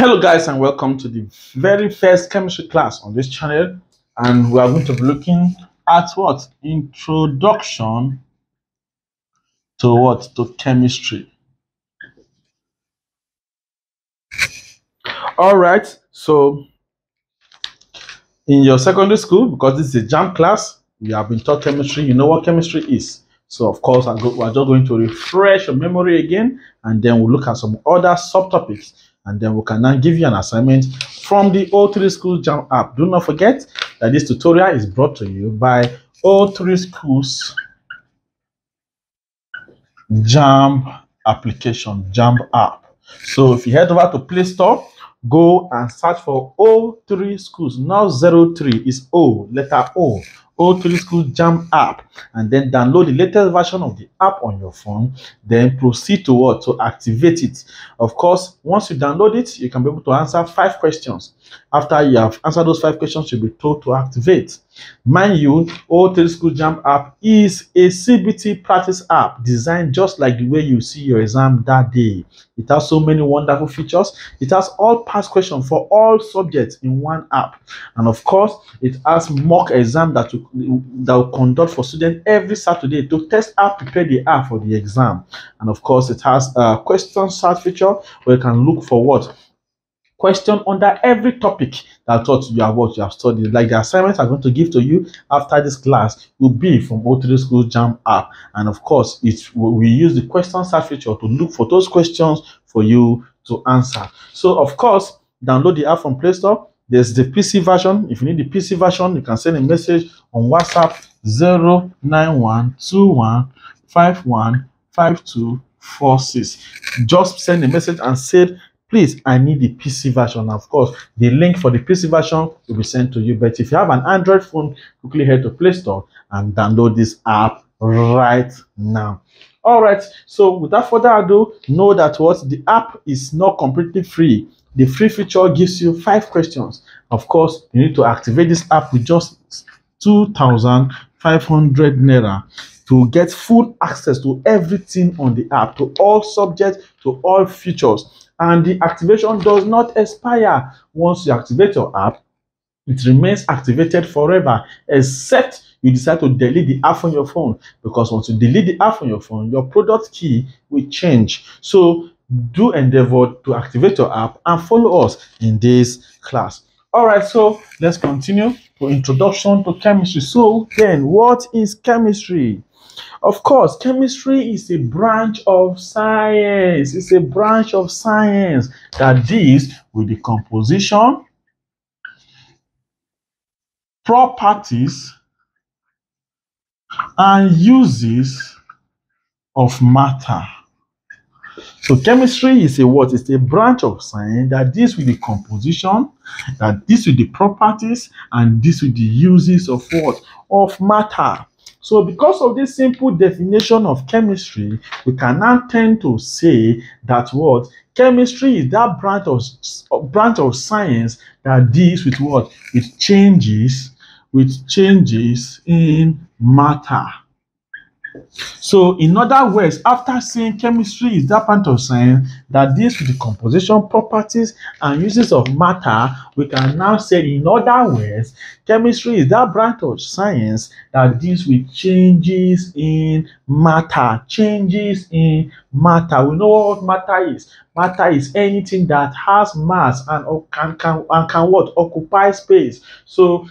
Hello guys, and welcome to the very first chemistry class on this channel, and we are going to be looking at what? Introduction to what? To chemistry. All right, so in your secondary school, because this is a JAMB class, you have been taught chemistry, you know what chemistry is. So of course, we are just going to refresh your memory again, and then we'll look at some other subtopics. And then we can now give you an assignment from the O3Schools JAMB app. Do not forget that this tutorial is brought to you by O3Schools JAMB application, JAMB app. So if you head over to Play Store, go and search for O3Schools, not 03, it's O, letter O. O3Schools JAMB app, and then download the latest version of the app on your phone. Then proceed to what? To activate it. Of course, once you download it, you can be able to answer 5 questions. After you have answered those 5 questions, you'll be told to activate. Mind you, O3Schools JAMB app is a CBT practice app designed just like the way you see your exam that day. It has so many wonderful features. It has all past questions for all subjects in one app. And of course, it has mock exam that will conduct for students every Saturday to test how prepared they are for the exam. And of course, it has a question search feature where you can look for what? Question under every topic that you have studied. Like the assignments I'm going to give to you after this class will be from O3Schools JAMB app, and of course, we use the question search feature to look for those questions for you to answer. So of course, download the app from Play Store. There's the PC version. If you need the PC version, you can send a message on WhatsApp 09121515246. Just send a message and say, please, I need the PC version. Of course, the link for the PC version will be sent to you. But if you have an Android phone, quickly head to Play Store and download this app right now. All right. So without further ado, know that what? The app is not completely free. The free feature gives you 5 questions. Of course, you need to activate this app with just 2,500 Naira. To get full access to everything on the app, to all subjects, to all features. And the activation does not expire. Once you activate your app, it remains activated forever, except you decide to delete the app on your phone. Because once you delete the app on your phone, your product key will change. So do endeavor to activate your app and follow us in this class. All right, so let's continue to introduction to chemistry. So then, what is chemistry? Of course, chemistry is a branch of science. It's a branch of science that deals with the composition, properties, and uses of matter. So chemistry is a what? It's a branch of science that deals with the composition, that deals with the properties, and deals with the uses of what? Of matter. So because of this simple definition of chemistry, we can now tend to say that what? Chemistry is that branch of science that deals with what? With changes in matter. So in other words, after saying chemistry is that branch of science that deals with the composition, properties, and uses of matter, we can now say, in other words, chemistry is that branch of science that deals with changes in matter. Changes in matter. We know what matter is. Matter is anything that has mass and can occupy space. So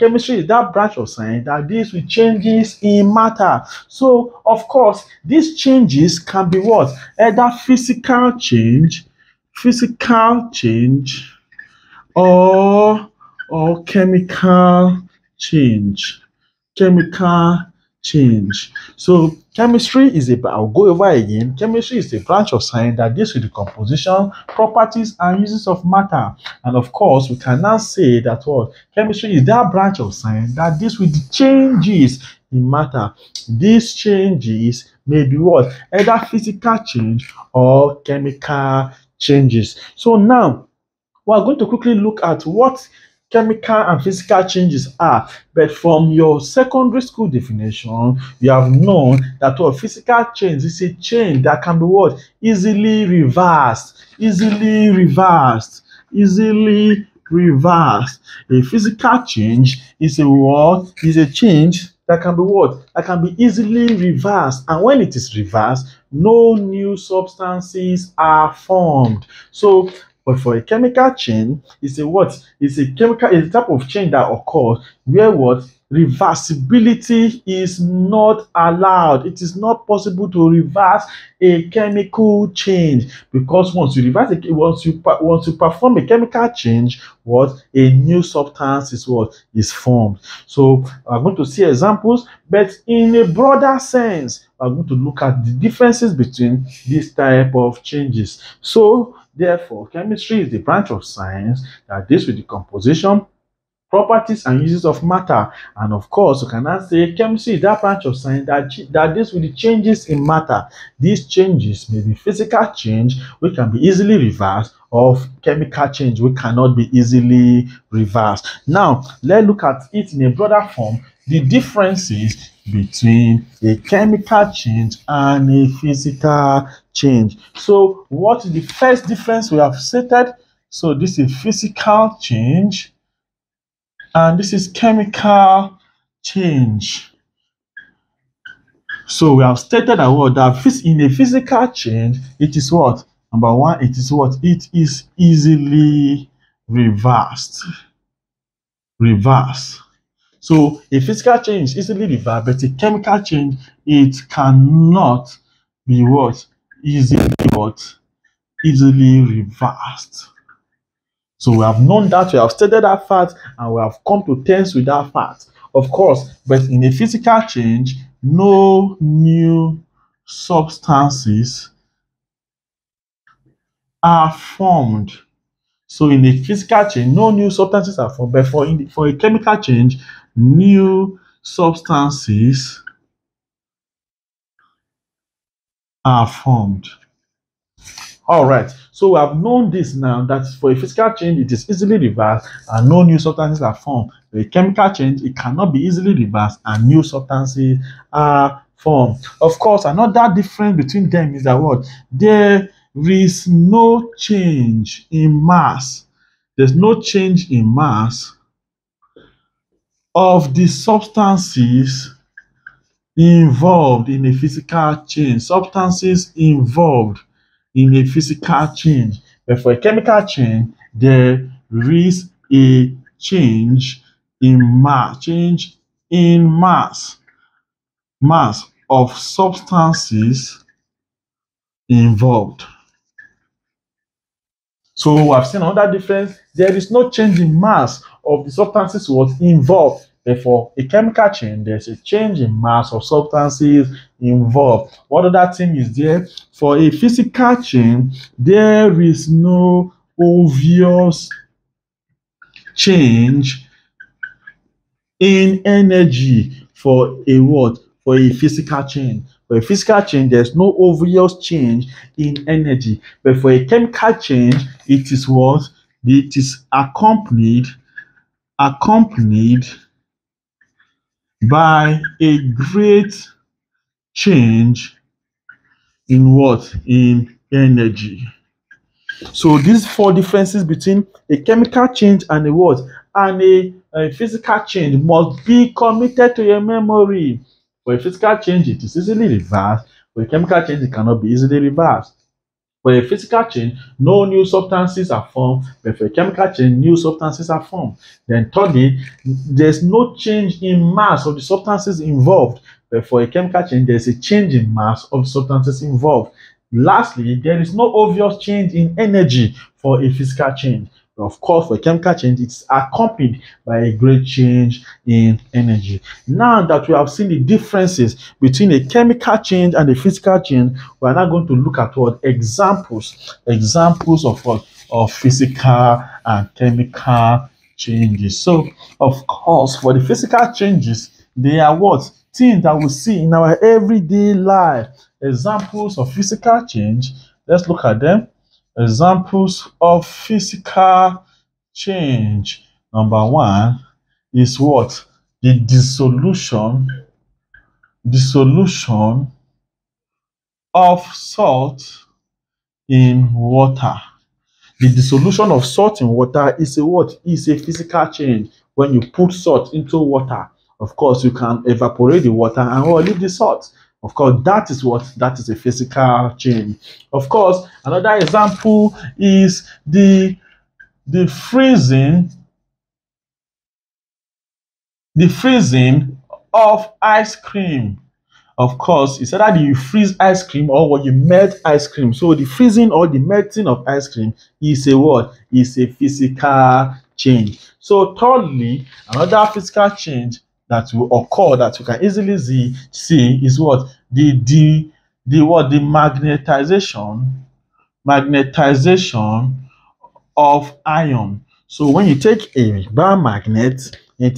chemistry is that branch of science that deals with changes in matter. So of course, these changes can be what? Either physical change or chemical change. So chemistry is I'll go over again. Chemistry is a branch of science that deals with the composition, properties, and uses of matter. And of course, we can now say that what? Chemistry is that branch of science that deals with the changes in matter. These changes may be what? Either physical change or chemical changes. So now we are going to quickly look at what chemical and physical changes are. But from your secondary school definition, you have known that a physical change is a change that can be what? Easily reversed. easily reversed. Easily reversed. A physical change is a what? Is a change that can be what? That can be easily reversed. And when it is reversed, no new substances are formed. So, but for a chemical change, it's a what? It's a chemical, it's a type of change that occurs where what? Reversibility is not allowed. It is not possible to reverse a chemical change, because once you reverse it, once you perform a chemical change, what? A new substance is what? Is formed. So I'm going to see examples, but in a broader sense, I'm going to look at the differences between this type of changes. So therefore, chemistry is the branch of science that deals with the composition, properties and uses of matter. And of course, you cannot say chemistry is that branch of science that deals with the changes in matter. These changes may be physical change, which can be easily reversed, or chemical change, which cannot be easily reversed. Now, let's look at it in a broader form, the differences between a chemical change and a physical change. So, what is the first difference we have stated? So, this is physical change, and this is chemical change. So we have stated that what? That in a physical change, it is what? Number one, it is what? It is easily reversed. Reverse. So a physical change is easily reversed, but a chemical change, it cannot be what? Easily reversed. So we have known that, we have stated that fact, and we have come to terms with that fact. Of course, but in a physical change, no new substances are formed. So in a physical change, no new substances are formed. But for a chemical change, new substances are formed. All right. So we have known this now, that for a physical change, it is easily reversed and no new substances are formed. For a chemical change, it cannot be easily reversed and new substances are formed. Of course, another difference between them is that what? There is no change in mass. There's no change in mass of the substances involved in a physical change. Substances involved in a physical change. But for a chemical change, there is a change in mass. Change in mass. Mass of substances involved. So I've seen another difference. There is no change in mass of the substances was involved. Therefore, a chemical change, there's a change in mass of substances involved. What other thing is there? For a physical change, there is no obvious change in energy for a what? For a physical change. For a physical change, there's no obvious change in energy. But for a chemical change, it is what? It is accompanied by a great change in what? In energy. So these four differences between a chemical change and a what? And a physical change must be committed to your memory. For a physical change, it is easily reversed. For a chemical change, it cannot be easily reversed. For a physical change, no new substances are formed, but for a chemical change, new substances are formed. Then thirdly, there's no change in mass of the substances involved, but for a chemical change, there's a change in mass of the substances involved. Lastly, there is no obvious change in energy for a physical change. Of course, for a chemical change, it's accompanied by a great change in energy. Now that we have seen the differences between a chemical change and a physical change, we are now going to look at what? Examples of what? Of physical and chemical changes. So, of course, for the physical changes, they are what? Things that we see in our everyday life. Examples of physical change. Let's look at them. Examples of physical change. Number one is what? The dissolution of salt in water. The dissolution of salt in water is a what? Is a physical change. When you put salt into water, of course, you can evaporate the water and leave the salt. Of course, that is what? That is a physical change. Of course, another example is the freezing of ice cream. Of course, it's either you freeze ice cream or you melt ice cream. So the freezing or the melting of ice cream is a what? Is a physical change. So thirdly, another physical change that will occur that you can easily see is what? The magnetization of iron. So when you take a bar magnet, and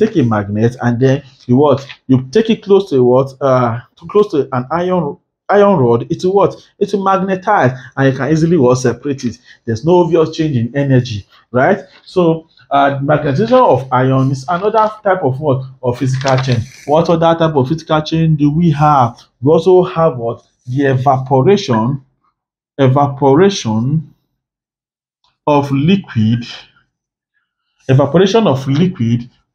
then you what? You take it close to what? Close to an iron rod. It will what? It will magnetize, and you can easily separate it. There's no obvious change in energy, right? So magnetization of iron is another type of what? Of physical change. What other type of physical change do we have? We also have what? The evaporation of liquid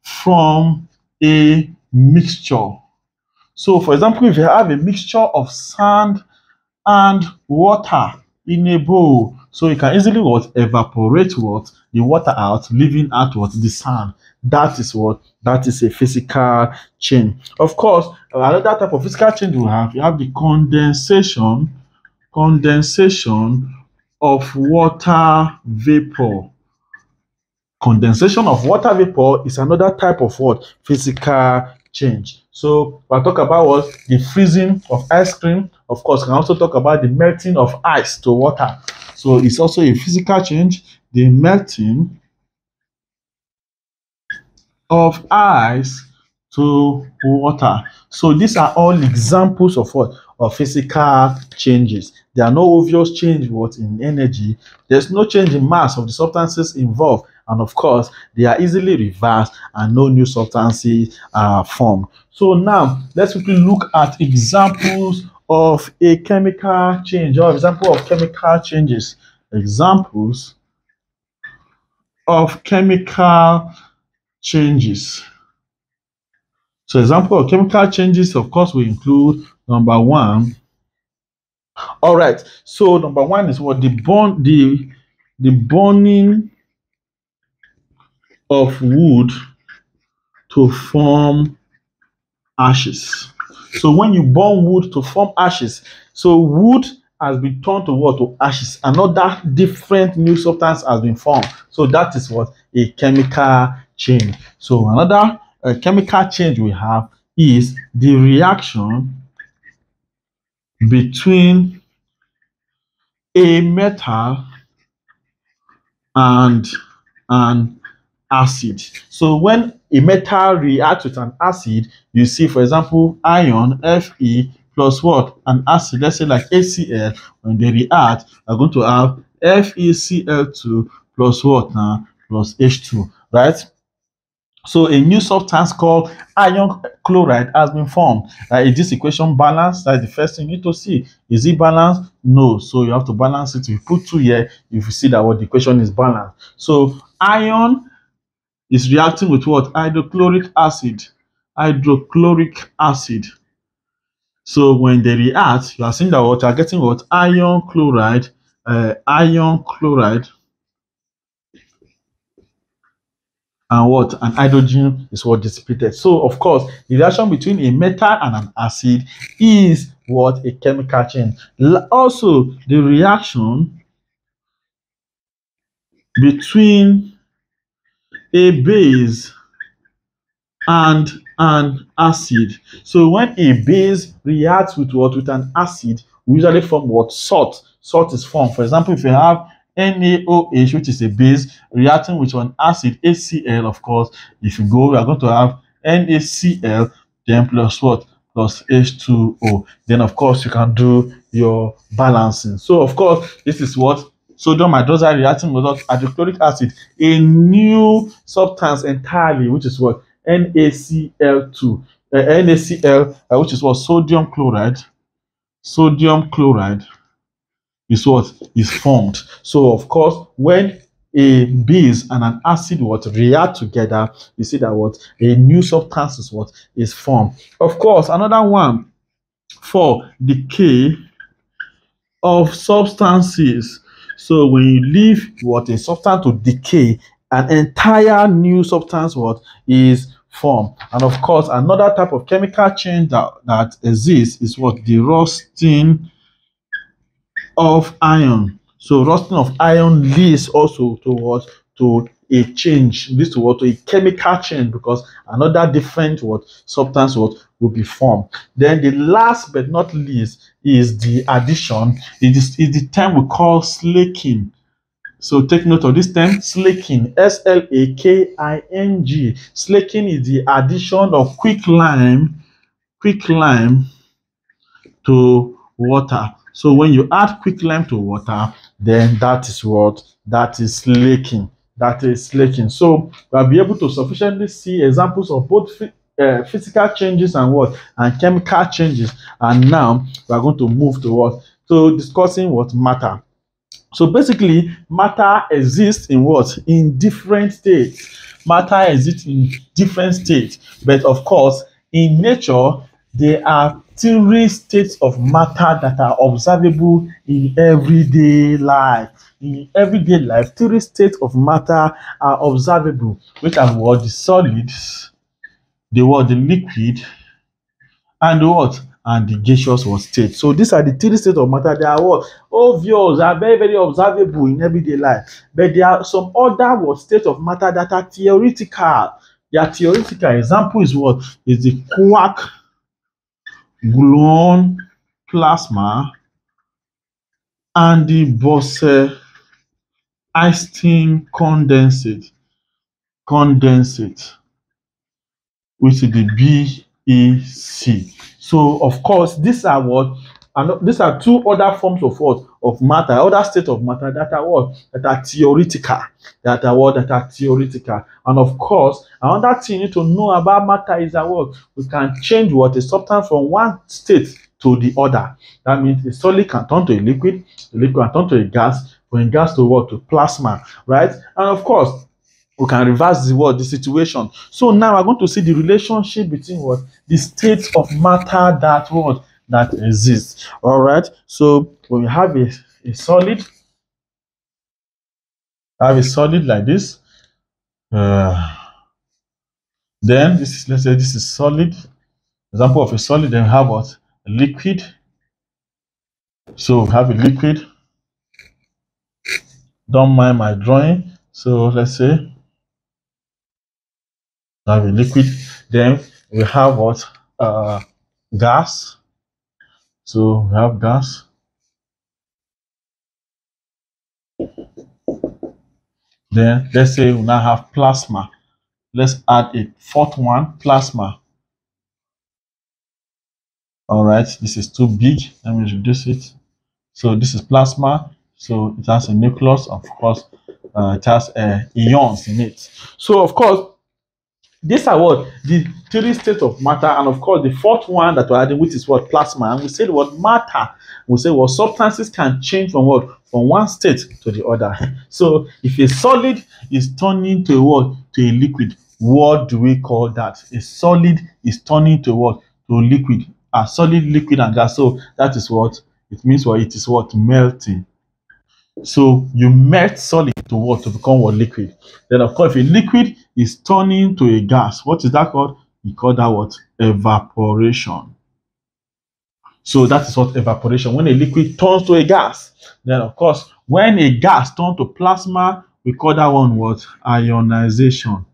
from a mixture. So for example, if you have a mixture of sand and water in a bowl, so you can easily evaporate the water out, leaving out the sand. That is what? That is a physical change. Of course, another type of physical change you have the condensation of water vapor. Condensation of water vapor is another type of what? Physical change. So we'll talk about what? The freezing of ice cream. Of course, we can also talk about the melting of ice to water. So it's also a physical change. The melting of ice to water. So these are all examples of what? Of physical changes. There are no obvious change in energy. There's no change in mass of the substances involved. And of course, they are easily reversed and no new substances are formed. So now, let's quickly look at examples of a chemical change or example of chemical changes. Examples of chemical changes. So example of chemical changes, of course, will include number one. All right. So number one is what? The burning of wood to form ashes. So when you burn wood to form ashes, so wood has been turned to what? To ashes. Another different new substance has been formed. So that is what? A chemical change. So another chemical change we have is the reaction between a metal and an acid. So when a metal reacts with an acid, you see, for example, iron Fe plus what? An acid, let's say like HCl. When they react, are going to have FeCl2 plus what now? Plus H2, right? So a new substance called iron chloride has been formed. Is this equation balanced? That's the first thing you need to see. Is it balanced? No. So you have to balance it. If you put 2 here, you will see that what the equation is balanced. So iron is reacting with what? Hydrochloric acid. So when they react, you are seeing that what? You are getting what? Iron chloride and what? An hydrogen is what? Dissipated. So of course, the reaction between a metal and an acid is what? A chemical change. Also, the reaction between a base and an acid. So when a base reacts with what? With an acid, we usually form what? Salt. Salt is formed. For example, if you have NaOH, which is a base, reacting with an acid, HCl, of course, if you go, we are going to have NaCl, then plus what? Plus H2O. Then, of course, you can do your balancing. So, of course, this is what? Sodium hydroxide reacting with hydrochloric acid, a new substance entirely, which is what? NaCl2. NaCl, which is what? Sodium chloride. is what is formed. So of course, when a base and an acid what react together, you see that what a new substance is what is formed. Of course, another one for decay of substances. So when you leave what a substance to decay, an entire new substance what is formed. And of course, another type of chemical change that exists is what the rusting of iron. So rusting of iron leads also towards to a change, leads to what, to a chemical change, because another different what substance what will be formed. Then the last but not least is the addition. It is the term we call slaking. So take note of this term, slaking, S-L-A-K-I-N-G. Slaking is the addition of quicklime to water. So when you add quicklime to water, then that is what? That is slaking. That is slaking. So we'll be able to sufficiently see examples of both physical changes and what? And chemical changes. And now we're going to move towards to discussing what matter. So basically, matter exists in what? In different states. Matter exists in different states. But of course, in nature, there are three states of matter that are observable in everyday life. In everyday life, three states of matter are observable, which are what? The solids, the what? The liquid, and the what? And the gaseous state. So these are the three states of matter. They are what? Obvious, are very, very observable in everyday life. But there are some other states of matter that are theoretical. Their theoretical example is what? Is the quark gluon plasma and the Bose-Einstein condensate, which is the BEC. So of course, these are what, and these are two other forms of what, of matter, other state of matter that are what, that are theoretical, that are what, that are theoretical. And of course, another thing you need to know about matter is that what, we can change what a substance from one state to the other. That means a solid can turn to a liquid, the liquid can turn to a gas, from gas to what, to plasma, right? And of course, we can reverse the what, the situation. So now we're going to see the relationship between what, the states of matter that what, that exists. All right. So when we have a solid like this. Then this is, let's say this is solid. Example of a solid. Then we have what, a liquid. So we have a liquid. Don't mind my drawing. So let's say have a liquid, then we have what, gas. So we have gas, then let's say we now have plasma. Let's add a fourth one, plasma. All right, this is too big, let me reduce it. So this is plasma, so it has a nucleus, of course, it has ions in it. So of course, these are what, the three states of matter, and of course the fourth one that we're adding, which is what, plasma. And we said what, matter, we say what, substances can change from what, from one state to the other. So if a solid is turning to a what, to a liquid, what do we call that? A solid is turning to what, to a liquid, a solid, liquid, and gas. So that is what it means. What it is, what, melting. So you melt solid to what, to become what, liquid. Then of course, if a liquid is turning to a gas, what is that called? We call that what, evaporation. So that is what, evaporation, when a liquid turns to a gas. Then of course, when a gas turns to plasma, we call that one what, ionization.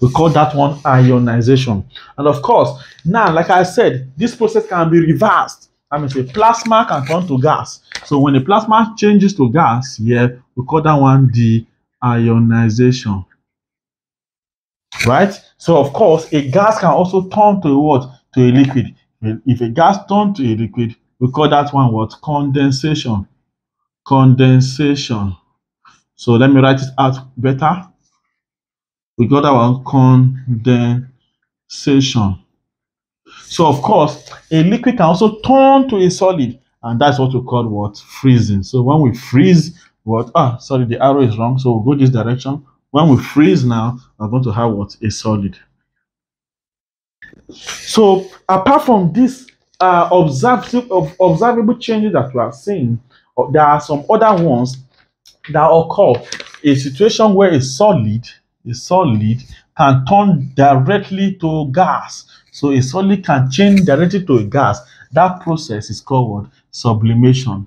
We call that one ionization. And of course, now like I said, this process can be reversed. I mean, say plasma can turn to gas. So when the plasma changes to gas, yeah, we call that one the ionization, right? So of course, a gas can also turn to what, to a liquid. If a gas turns to a liquid, we call that one what, condensation. Condensation. So let me write it out better. We got that one, condensation. So of course, a liquid can also turn to a solid, and that's what we call what? Freezing. So when we freeze, what? Ah, sorry, the arrow is wrong, so we'll go this direction. When we freeze now, we're going to have what? A solid. So apart from this observable changes that we are seeing, there are some other ones that occur. A situation where a solid can turn directly to gas. So a solid can change directly to a gas. That process is called sublimation.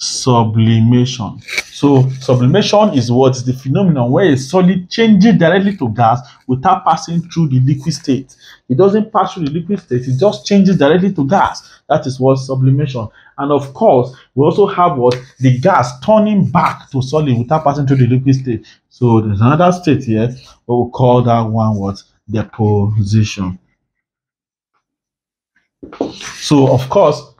Sublimation. So sublimation is what is the phenomenon where a solid changes directly to gas without passing through the liquid state. It doesn't pass through the liquid state, it just changes directly to gas. That is what sublimation. And of course, we also have what? The gas turning back to solid without passing through the liquid state. So there's another state here, but we'll call that one what? Deposition. So of course,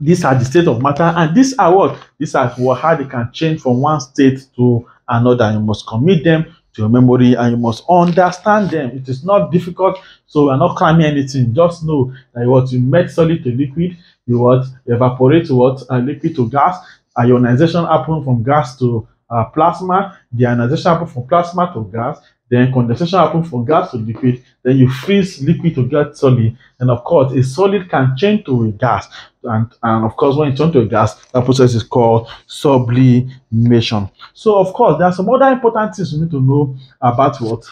these are the state of matter, and these are what? These are how they can change from one state to another. You must commit them to your memory and you must understand them. It is not difficult, so we're not cramming anything. Just know that what you make solid to liquid, you what? Evaporate to what? Liquid to gas. Ionization happens from gas to plasma. Deionization happens from plasma to gas. Then condensation happens from gas to liquid. Then you freeze liquid to get solid. And of course, a solid can change to a gas. And of course, when it turns to a gas, that process is called sublimation. So of course, there are some other important things you need to know about what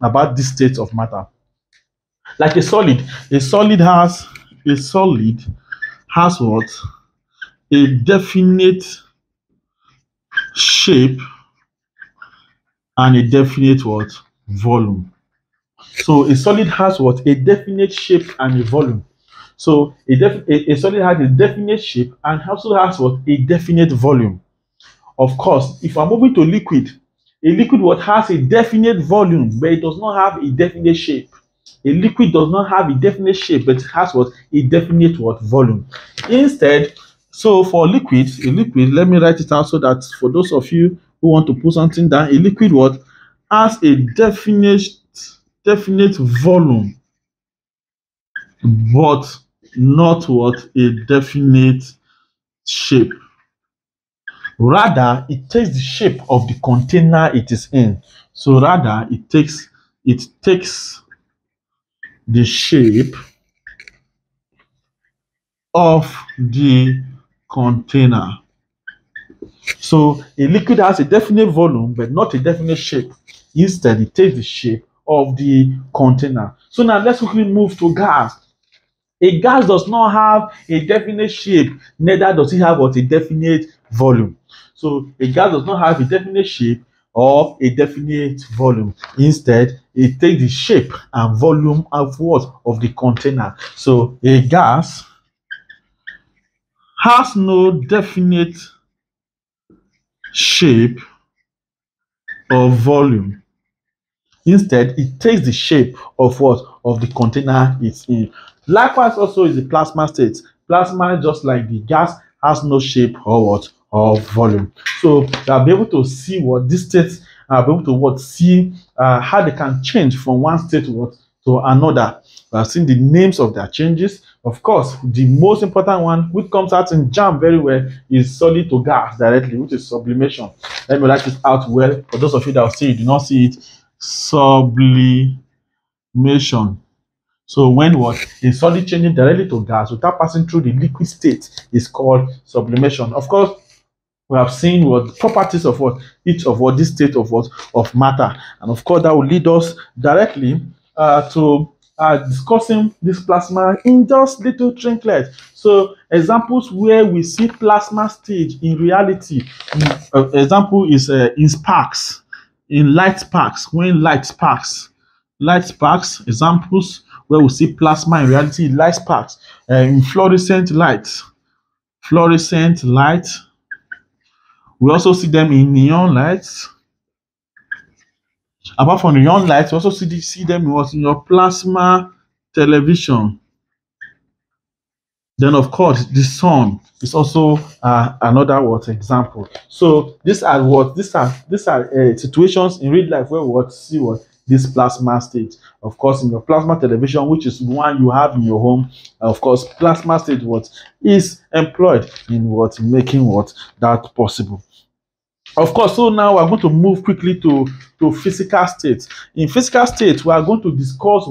about these states of matter. Like a solid has what? A definite shape and a definite what? Volume. So a solid has what? A definite shape and a volume. So a solid has a definite shape and also has what? A definite volume. Of course, if I'm moving to liquid, a liquid what? Has a definite volume, but it does not have a definite shape. A liquid does not have a definite shape, but it has what? A definite what? Volume. Instead, so for liquid, let me write it out so that for those of you who want to put something down, a liquid what? Has a definite volume, but not what? A definite shape. Rather, it takes the shape of the container it is in. So rather, it takes the shape of the container. So a liquid has a definite volume but not a definite shape. Instead, it takes the shape of the container. So now let's quickly move to gas. A gas does not have a definite shape, neither does it have what? A definite volume. So a gas does not have a definite shape or a definite volume. Instead, it takes the shape and volume of what? Of the container. So a gas has no definite shape or volume. Instead, it takes the shape of what? Of the container it's in. Likewise also is the plasma state. Plasma, just like the gas, has no shape or what? Or volume. So I'll be able to see what these states are able to what? See how they can change from one state to what? To another. We have seen the names of their changes. Of course, the most important one, which comes out in JAMB very well, is solid to gas directly, which is sublimation. Let me write this out well for those of you that will see it, do not see it. Sublimation. So when what? A solid changes directly to gas without passing through the liquid state is called sublimation. Of course, we have seen what the properties of what each of what this state of what? Of matter. And of course, that will lead us directly to discussing this plasma in just little trinkets. So examples where we see plasma stage in reality, example is in sparks, in light sparks, when light sparks, examples where we see plasma in reality, light sparks, in fluorescent light, we also see them in neon lights. Apart from neon lights, we also see them in your plasma television. Then, of course, the sun is also another what? Example. So these are situations in real life where we see what? this plasma state. Of course, in your plasma television, which is one you have in your home, of course, plasma state what is employed in what making what that possible. Of course, so now we're going to move quickly to physical state. In physical state, we are going to discuss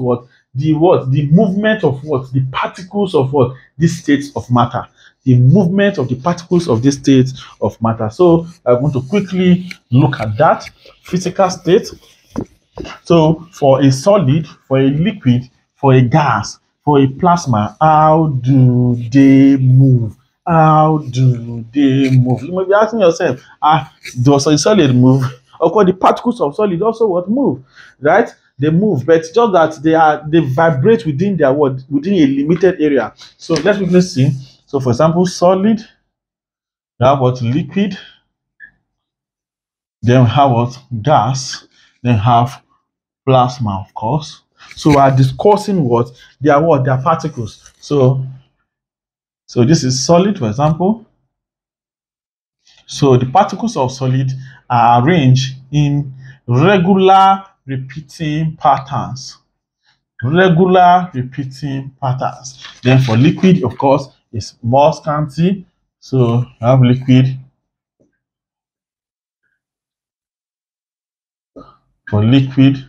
the movement of what the particles of what these states of matter. The movement of the particles of this state of matter. So I'm going to quickly look at that physical state. So for a solid, for a liquid, for a gas, for a plasma, how do they move? How do they move? You may be asking yourself, does a solid move? Of course, the particles of solid also what move, right? They move, but just that they vibrate within their world, within a limited area. So let's quickly see. So, for example, solid, we have what liquid, then we have what gas, then have plasma, of course. So, we are discussing what? They are particles. So this is solid, for example. So, the particles of solid are arranged in regular repeating patterns. Regular repeating patterns. Then for liquid, of course, it's more scanty, so I have liquid. For liquid,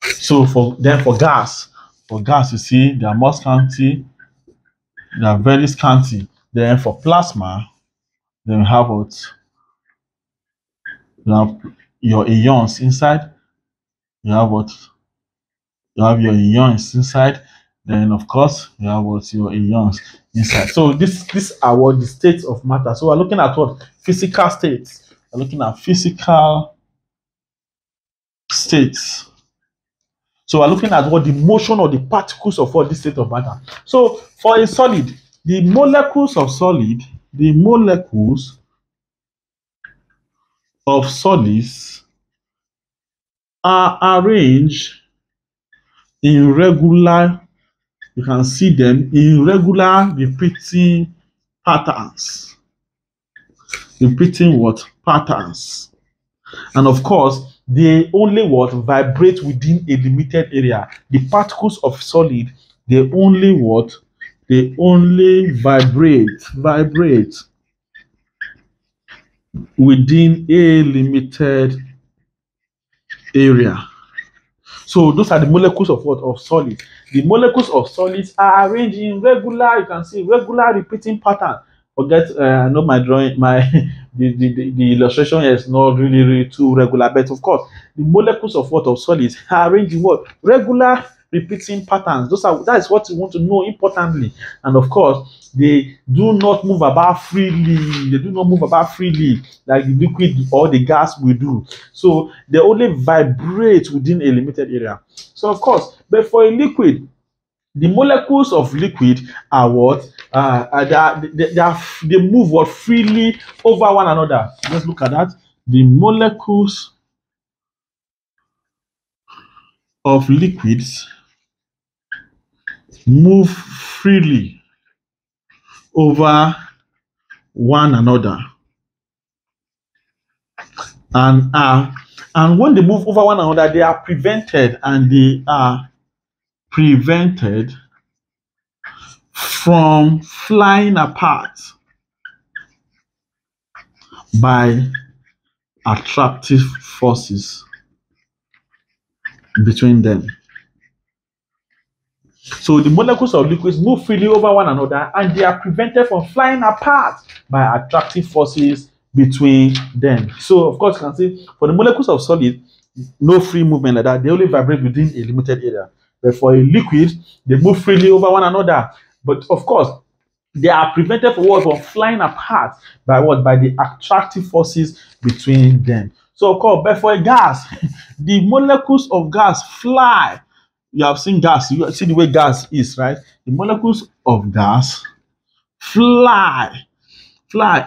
so for gas, you see they are more scanty, they are very scanty. Then for plasma, then we have what? You have your ions inside. You have what? You have your ions inside. Then of course you have what your ions inside. So these are what the states of matter. So we're looking at what physical states. We're looking at physical states. So we're looking at what the motion or the particles of what this state of matter. So for a solid, the molecules of solid, solids are arranged in regular. You can see them in regular repeating patterns. Repeating what? Patterns. And of course, they only what? Vibrate within a limited area. The particles of solid, they only what? They only vibrate within a limited area. So those are the molecules of what? Of solid. The molecules of solids are arranged in regular, you can see, regular repeating pattern. Forget, I know my drawing, the illustration is not really too regular, but of course, the molecules of what? Of solids are arranged in what? Regular repeating patterns. That is what you want to know importantly. And of course, they do not move about freely. They do not move about freely like the liquid or the gas will do. So they only vibrate within a limited area. So of course, but for a liquid, the molecules of liquid are what? They move what? Freely over one another. Let's look at that. The molecules of liquids move freely over one another, and when they move over one another, they are prevented from flying apart by attractive forces between them. So the molecules of liquids move freely over one another, and they are prevented from flying apart by attractive forces between them. So of course, you can see for the molecules of solid, no free movement like that. They only vibrate within a limited area. But for a liquid, they move freely over one another. But of course, they are prevented from what? From flying apart by what? By the attractive forces between them. So of course, but for a gas, the molecules of gas fly. You have seen gas. You see the way gas is, right? The molecules of gas fly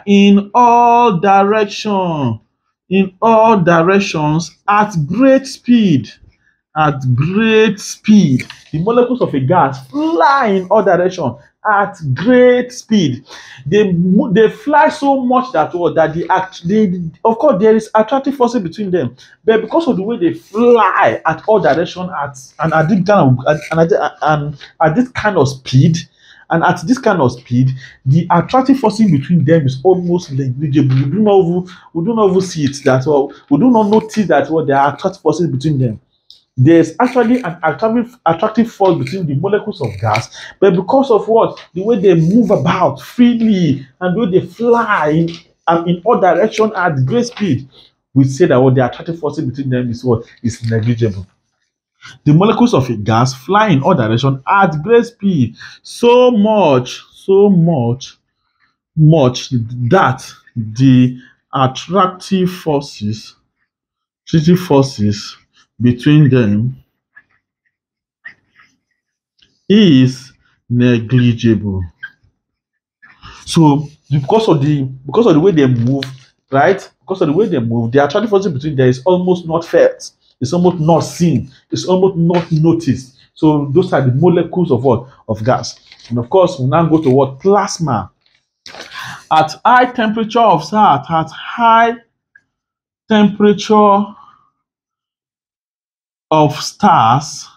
in all directions, at great speed, The molecules of a gas fly in all directions at great speed. They fly so much that of course there is attractive forces between them, but because of the way they fly at all directions at this kind of speed, the attractive forcing between them is almost negligible. We do not even see it that well. We do not notice that well, there are attractive forces between them. There's actually an attractive force between the molecules of gas, but because of what? The way they move about freely and the way they fly in all directions at great speed, we say that what the attractive forces between them is what? Is negligible. The molecules of a gas fly in all directions at great speed, so much that the attractive forces between them is negligible. So because of the way they move, right? Because of the way they move, the attractive forces between them is almost not felt. It's almost not seen. It's almost not noticed. So those are the molecules of what? Of gas. And of course, we now go to what? Plasma. At high temperature of sat, at high temperature of stars,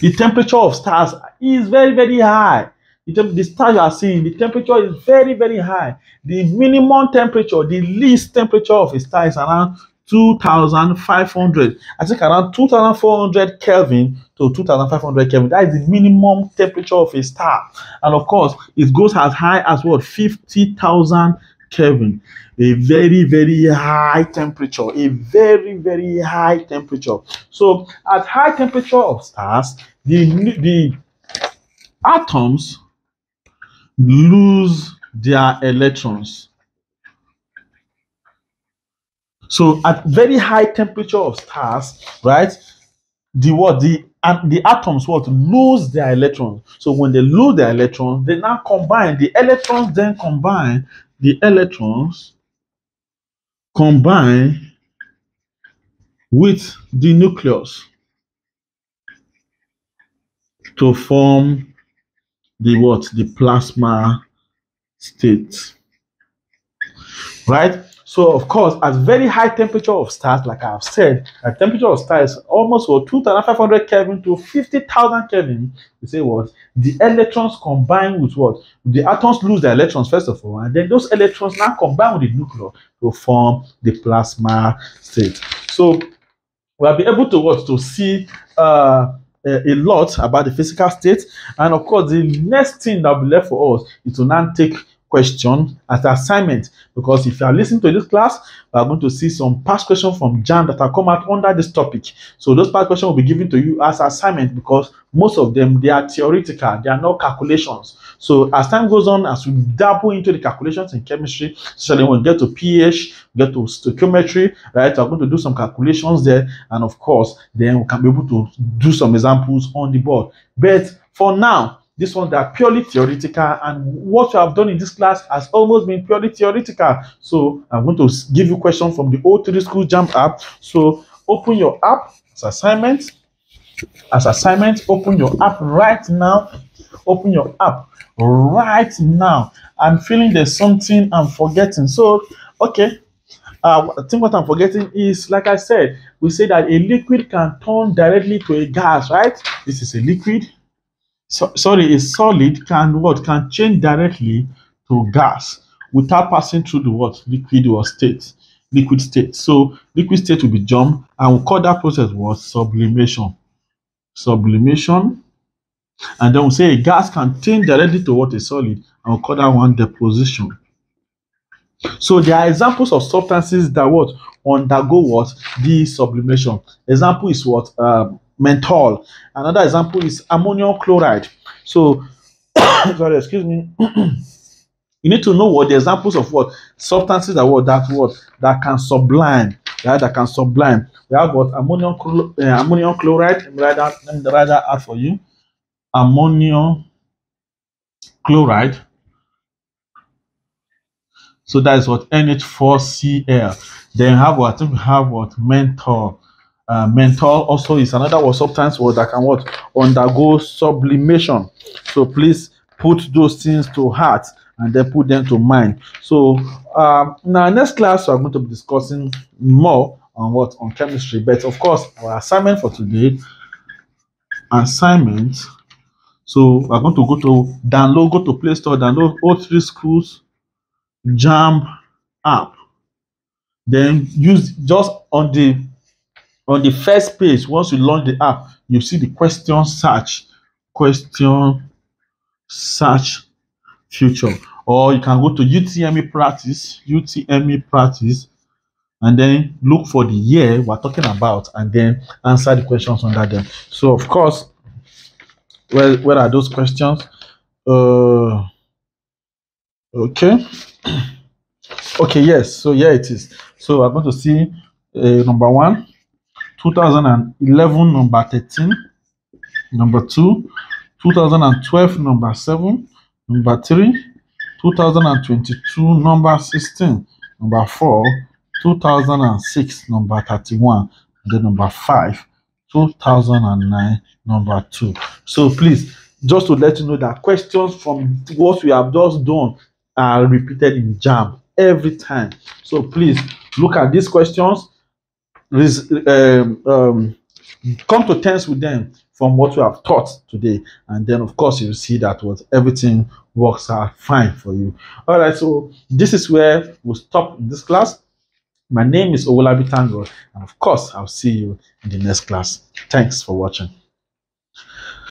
the temperature of stars is very, very high. The stars you are seeing, the temperature is very, very high. The minimum temperature, the least temperature of a star is around 2500, I think around 2400 Kelvin to 2500 Kelvin. That is the minimum temperature of a star, and of course it goes as high as what? 50,000 Kelvin. A very, very high temperature, a very, very high temperature. So at high temperature of stars, the atoms lose their electrons. So at very high temperature of stars, right, the atoms lose their electrons. So when they lose their electrons, they now combine. The electrons combine with the nucleus to form the what? The plasma state, right? So, of course, at very high temperature of stars, like I have said, the temperature of stars almost 2,500 Kelvin to 50,000 Kelvin. You say what? The electrons combine with what? The atoms lose their electrons, first of all, and then those electrons now combine with the nucleus to form the plasma state. So, we'll be able to see a lot about the physical state. And, of course, the next thing that will be left for us is to now take question as assignment, because if you are listening to this class, we are going to see some past questions from JAMB that are come out under this topic. So those past questions will be given to you as assignment, because most of them, they are theoretical, they are not calculations. So as time goes on, as we dabble into the calculations in chemistry, especially when we get to pH, get to stoichiometry, right, we're going to do some calculations there, and of course then we can be able to do some examples on the board. But for now, this one, they are purely theoretical, and what you have done in this class has almost been purely theoretical. So I'm going to give you questions from the O3Schools JAMB app. So open your app as assignment. Open your app right now. I'm feeling there's something I'm forgetting. So okay, I think what I'm forgetting is, like I said, we say that a liquid can turn directly to a gas, right? This is a liquid. So, sorry, a solid can change directly to gas without passing through the liquid state. So liquid state will be JAMB, and we'll call that process what? Sublimation. And then we'll say a gas can change directly to what? A solid, and we'll call that one deposition. So there are examples of substances that undergo the sublimation. Example is what? Menthol. Another example is ammonium chloride. So sorry, excuse me. You need to know what the examples of substances that that can sublime, right? That can sublime. We have ammonium chloride. Let me write that out for you. Ammonium chloride. So that is what? NH4Cl. Then we have menthol. Menthol also is another substance that can undergo sublimation. So please put those things to heart and then put them to mind. So now next class we're going to be discussing more on what, on chemistry. But of course, our assignment for today, so we're going to go to download, go to Play Store, download O3Schools JAMB app. Then use, just on the first page, once you launch the app, you see the question search, feature, or you can go to UTME practice, and then look for the year we're talking about and then answer the questions under them. So of course, where are those questions? Okay, yes, so here it is. So I'm going to see number 1, 2011 number 13, number 2, 2012 number 7, number 3, 2022 number 16, number 4, 2006 number 31, then number 5, 2009 number 2. So please, just to let you know that questions from what we have just done are repeated in JAMB every time. So please look at these questions, come to terms with them from what we have taught today, and then of course you will see that what everything works out fine for you. All right, so this is where we'll stop in this class. My name is Ola Bitango, and of course I'll see you in the next class. Thanks for watching.